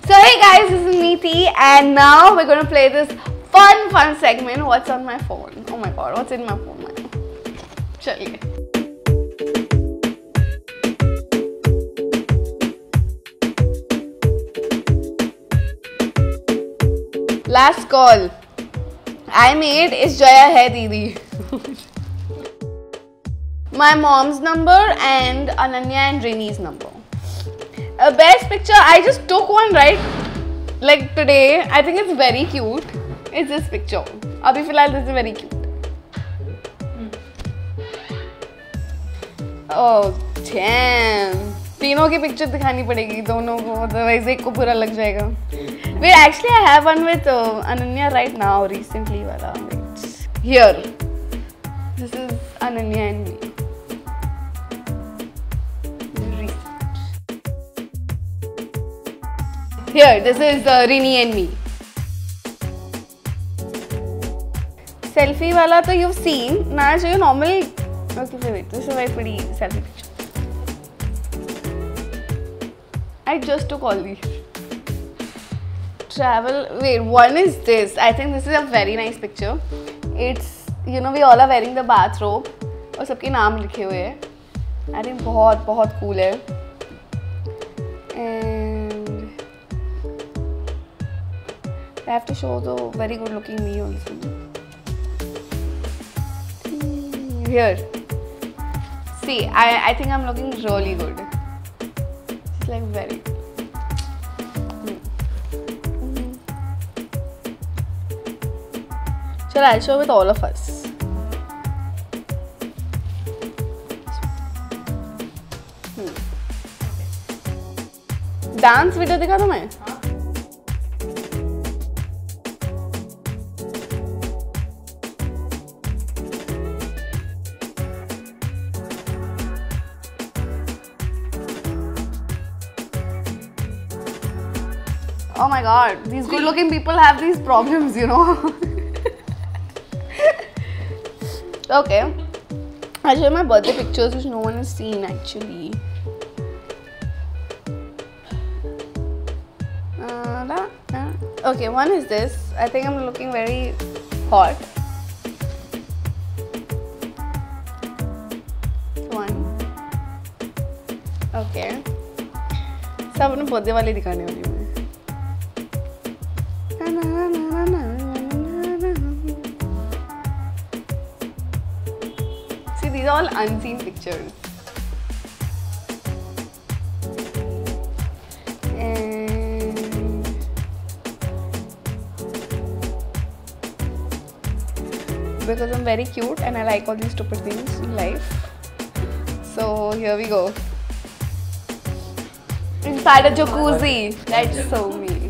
So hey guys, this is Niti and now we're gonna play this fun segment. What's on my phone? Oh my god, what's in my phone? Chaliye. Last call I made is Jaya Hai Didi. My mom's number and Ananya and Rini's number. A best picture, I just took one right like today. I think it's very cute. It's this picture. Abhi filhal this is very cute. Oh damn! तीनों की picture दिखानी पड़ेगी दोनों को, otherwise एक को बुरा लग जाएगा. Wait, actually I have one with Ananya right now, recently वाला. Here, this is Ananya and me. Here, this is Rini and me. Selfie wala to you've seen. Now I'll show you normal. Okay, wait. This is my pretty selfie picture. I just took all these. Travel. Wait, one is this. I think this is a very nice picture. It's, you know, we all are wearing the bathrobe. और सबके नाम लिखे हुए हैं. I think बहुत cool है. I have to show the very good looking me also. Here. See, I think I'm looking really good. It's like very good. Shall I show with all of us? Dance video dikha tumhe? Oh my god, these good looking people have these problems, you know. Okay, I'll show my birthday pictures which no one has seen actually. Okay, one is this. I think I'm looking very hot. One. Okay. So I'm going to show you my birthday pictures. See, these are all unseen pictures. And because I'm very cute and I like all these stupid things in life. So here we go. Inside a jacuzzi. That's so me.